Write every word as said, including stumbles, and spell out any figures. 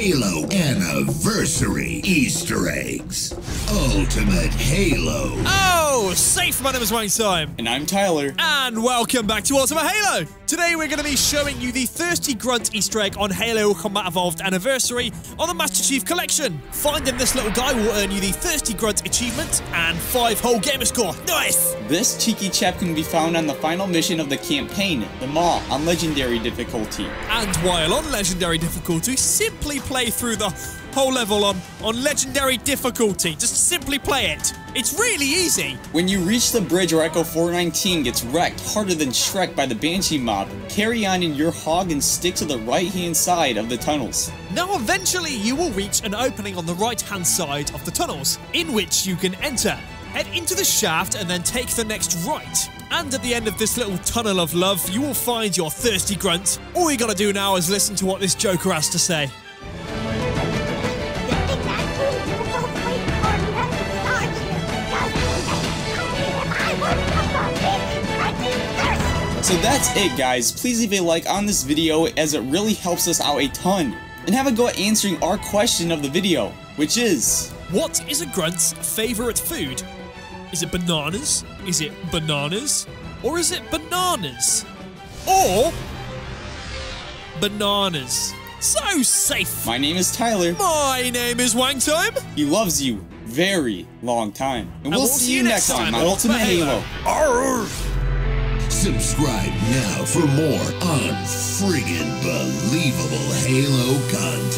Halo Anniversary Easter Eggs. Ultimate Halo. Oh, safe. My name is Wangtime. And I'm Tyler. And welcome back to Ultimate Halo. Today we're going to be showing you the Thirsty Grunt Easter Egg on Halo Combat Evolved Anniversary on the Master Chief Collection. Finding this little guy will earn you the Thirsty Grunt achievement and five whole gamer score. Nice! This cheeky chap can be found on the final mission of the campaign, The Maw, on Legendary difficulty. And while on Legendary difficulty, simply play through the whole level on, on Legendary difficulty. Just simply play it. It's really easy. When you reach the bridge where Echo four nineteen gets wrecked harder than Shrek by the Banshee mob, carry on in your hog and stick to the right-hand side of the tunnels. Now eventually you will reach an opening on the right-hand side of the tunnels, in which you can enter. Head into the shaft and then take the next right. And at the end of this little tunnel of love, you will find your Thirsty Grunt. All you gotta do now is listen to what this joker has to say. So that's it, guys. Please leave a like on this video as it really helps us out a ton. And have a go at answering our question of the video, which is... what is a grunt's favorite food? Is it bananas? Is it bananas? Or is it bananas? Or... bananas. So safe! My name is Tyler. My name is Wangtime. He loves you. Very long time. And, and we'll, we'll see, see you next time on Ultimate Halo. Halo. Arrgh! Subscribe now for more unfriggin' believable Halo content.